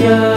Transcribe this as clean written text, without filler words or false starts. again.